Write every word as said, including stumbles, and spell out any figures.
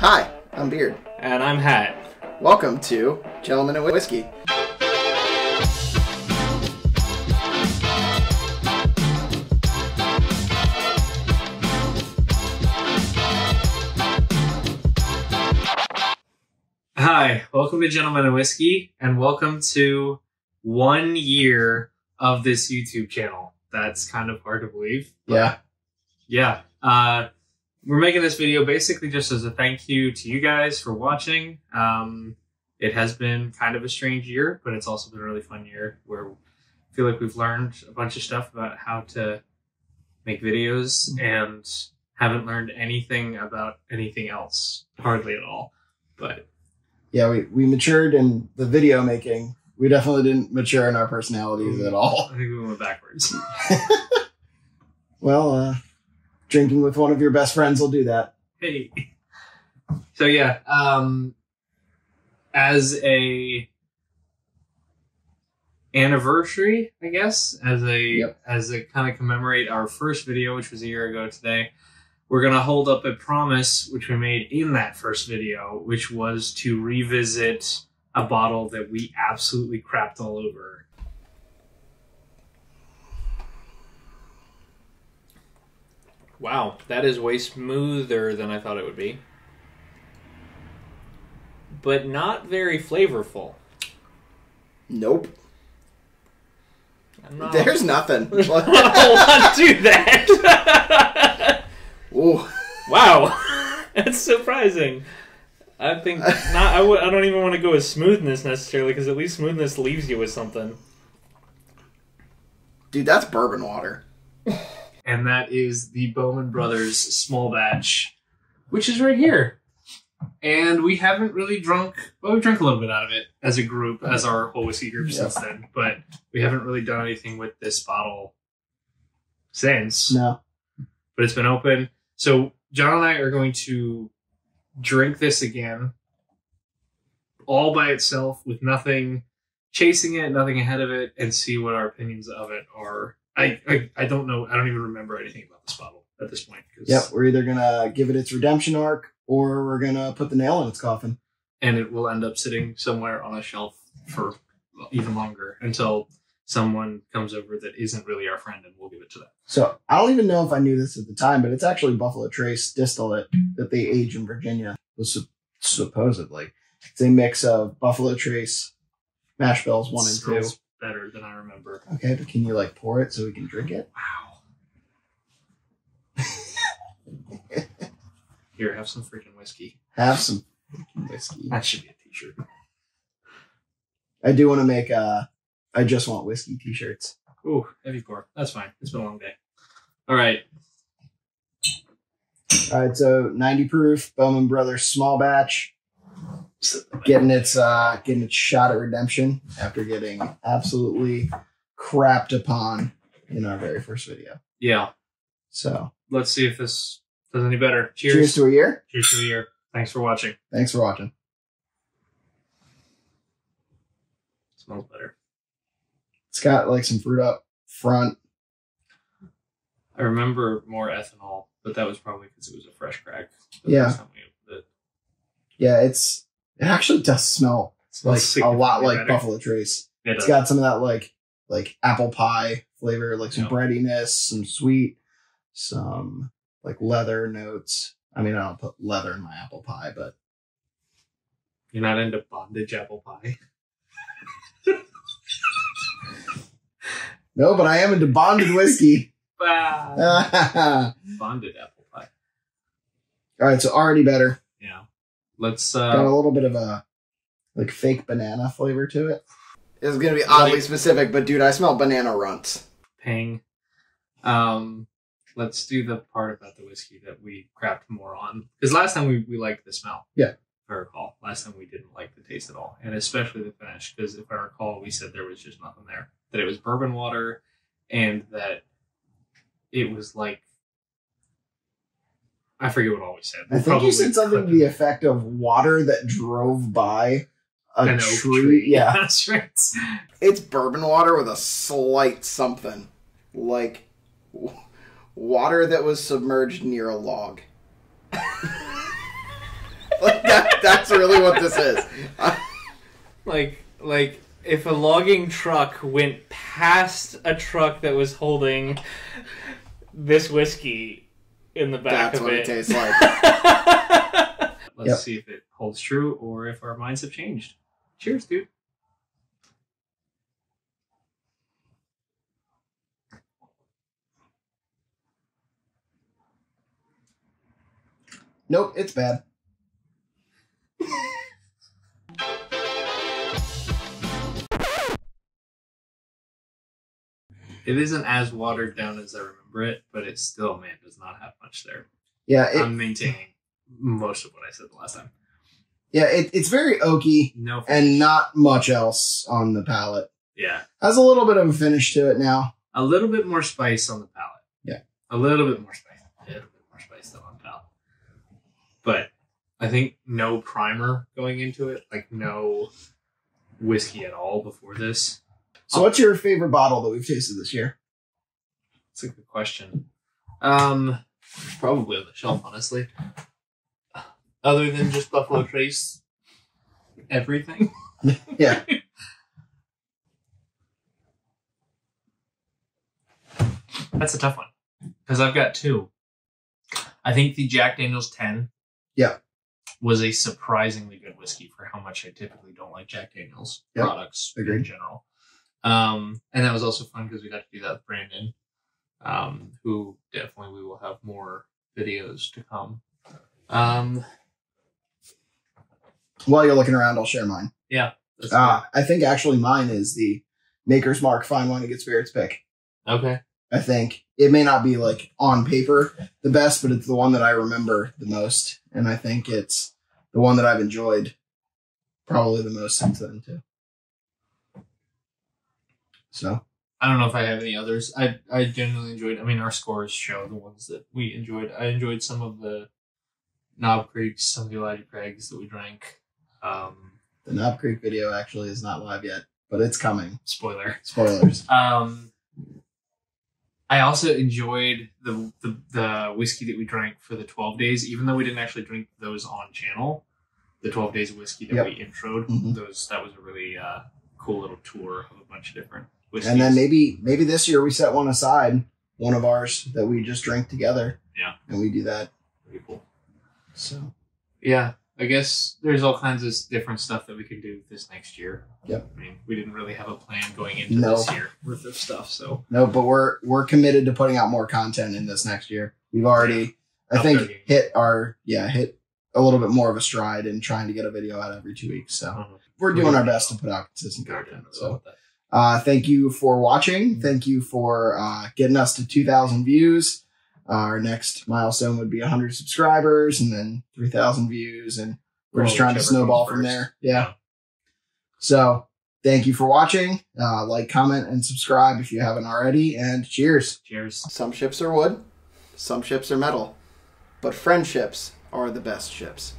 Hi, I'm Beard. And I'm Hat. Welcome to Gentlemen and Whiskey. Hi, welcome to Gentlemen and Whiskey, and welcome to one year of this YouTube channel. That's kind of hard to believe. Yeah. Yeah. Uh, we're making this video basically just as a thank you to you guys for watching. Um, it has been kind of a strange year, but it's also been a really fun year where I feel like we've learned a bunch of stuff about how to make videos and haven't learned anything about anything else, hardly at all. But yeah, we, we matured in the video making. We definitely didn't mature in our personalities at all. I think we went backwards. Well, uh, drinking with one of your best friends will do that. Hey. So yeah, um, as a anniversary, I guess, as a yep. as a kind of commemorate our first video, which was a year ago today, we're gonna hold up a promise which we made in that first video, which was to revisit a bottle that we absolutely crapped all over. Wow, that is way smoother than I thought it would be. But not very flavorful. Nope. Not There's nothing. I don't want to do that. Ooh. Wow, that's surprising. I think not. I, w I don't even want to go with smoothness necessarily, because at least smoothness leaves you with something. Dude, that's bourbon water. And that is the Bowman Brothers small batch, which is right here. And we haven't really drunk. Well, we've drank a little bit out of it as a group, as our whole whiskey group yeah. since then. But we haven't really done anything with this bottle since. No. But it's been open. So John and I are going to drink this again all by itself with nothing chasing it, nothing ahead of it, and see what our opinions of it are. I I, I don't know. I don't even remember anything about this bottle at this point. Yeah, we're either going to give it its redemption arc or we're going to put the nail in its coffin. And it will end up sitting somewhere on a shelf for even longer until someone comes over that isn't really our friend, and we'll give it to them. So I don't even know if I knew this at the time, but it's actually Buffalo Trace distillate that they age in Virginia, was supposedly. It's a mix of Buffalo Trace, mash bills one and two. It's better than I remember. Okay, but can you like pour it so we can drink it? Wow. Here, have some freaking whiskey. Have some freaking whiskey. That should be a t-shirt. I do want to make a I just want whiskey t-shirts. Ooh, heavy pour. That's fine. It's been a long day. All right. All right, so ninety proof, Bowman Brothers small batch. Getting its uh getting its shot at redemption after getting absolutely crapped upon in our very first video. Yeah. So let's see if this does any better. Cheers. Cheers to a year. Cheers to a year. Thanks for watching. Thanks for watching. It smells better. It's got like some fruit up front. I remember more ethanol, but that was probably because it was a fresh crack. Yeah. It. Yeah, it's it actually does smell like a lot like better. Buffalo Trace. It it's does. Got some of that like like apple pie flavor, like some yep. breadiness, some sweet, some like leather notes. I mean, I don't put leather in my apple pie, but you're not into bondage apple pie. No, but I am into bonded whiskey. Wow. Bonded apple pie. All right, so already better. Yeah. Let's uh got a little bit of a like fake banana flavor to it. It's gonna be oddly like, specific, but dude, I smell banana runts. Ping. Um let's do the part about the whiskey that we crapped more on. Because last time we, we liked the smell. Yeah. If I recall. Last time we didn't like the taste at all. And especially the finish, because if I recall, we said there was just nothing there. That it was bourbon water, and that it was like, I forget what all we said. I think you said something to the effect of water that drove by a tree. tree. Yeah, that's right. It's bourbon water with a slight something, like water that was submerged near a log. that, that's really what this is. like, like if a logging truck went past a truck that was holding this whiskey in the back that's of it. That's what it tastes like. Let's yep. see if it holds true or if our minds have changed. Cheers, dude. Nope, it's bad. It isn't as watered down as I remember it, but it still, man, does not have much there. Yeah, it, I'm maintaining most of what I said the last time. Yeah, it, it's very oaky no and not much else on the palate. Yeah. Has a little bit of a finish to it now. A little bit more spice on the palate. Yeah. A little bit more spice. A little bit more spice though on the palate. But I think no primer going into it, like no whiskey at all before this. So what's your favorite bottle that we've tasted this year? That's a good question. Um, probably on the shelf, honestly. Other than just Buffalo Trace, everything. Yeah. That's a tough one because I've got two. I think the Jack Daniels ten yeah. was a surprisingly good whiskey for how much I typically don't like Jack Daniels yep. products Agreed. in general. Um, and that was also fun because we got to do that with Brandon, um, who definitely we will have more videos to come. Um, While you're looking around, I'll share mine. Yeah. Uh, I think actually mine is the Maker's Mark Fine Wine and Good Spirits pick. Okay. I think it may not be like on paper the best, but it's the one that I remember the most. And I think it's the one that I've enjoyed probably the most since then too. So I don't know if I have any others. I, I genuinely enjoyed, I mean, our scores show the ones that we enjoyed. I enjoyed some of the Knob Creeks, some of the Elijah Craigs that we drank. Um, the Knob Creek video actually is not live yet, but it's coming. Spoiler. Spoilers. Um, I also enjoyed the, the the whiskey that we drank for the twelve days, even though we didn't actually drink those on channel. The twelve days of whiskey that yep. we introed, mm-hmm. those that was a really uh, cool little tour of a bunch of different whiskeys. And then maybe maybe this year we set one aside, one of ours that we just drank together. Yeah, and we do that. Pretty cool. So, yeah, I guess there's all kinds of different stuff that we can do this next year. Yep. I mean, we didn't really have a plan going into no. this year with this stuff. So no, but we're we're committed to putting out more content in this next year. We've already, yeah. I think, thirty hit our yeah hit a little bit more of a stride in trying to get a video out every two weeks. So uh-huh. we're doing yeah. our best to put out consistent content. So uh, thank you for watching. Mm-hmm. Thank you for uh, getting us to two thousand views. Our next milestone would be one hundred subscribers and then three thousand views. And we're just trying to snowball from there. Yeah. So thank you for watching. Uh, like, comment, and subscribe if you haven't already. And cheers. Cheers. Some ships are wood. Some ships are metal. But friendships are the best ships.